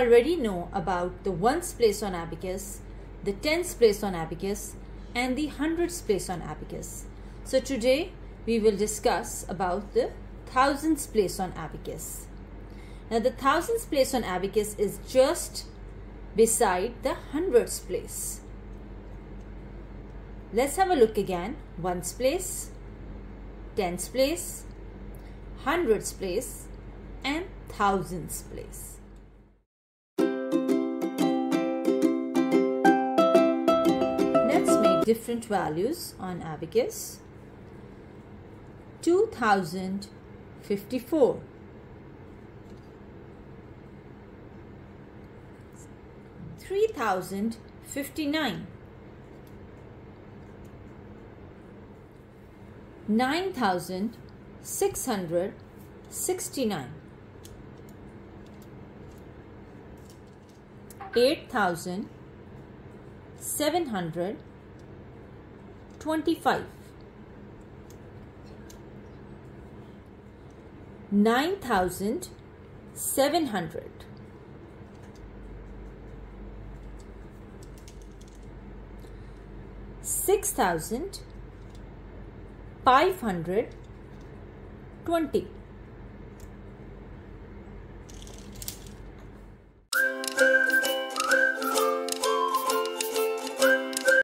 already know about the ones place on abacus, the tens place on abacus, and the hundreds place on abacus. So today we will discuss about the thousands place on abacus. Now the thousands place on abacus is just beside the hundreds place. Let's have a look again. Ones place, tens place, hundreds place, and thousands place. Let's make different values on abacus. 2054. 3059. 9669. 8725. 9700. 6520.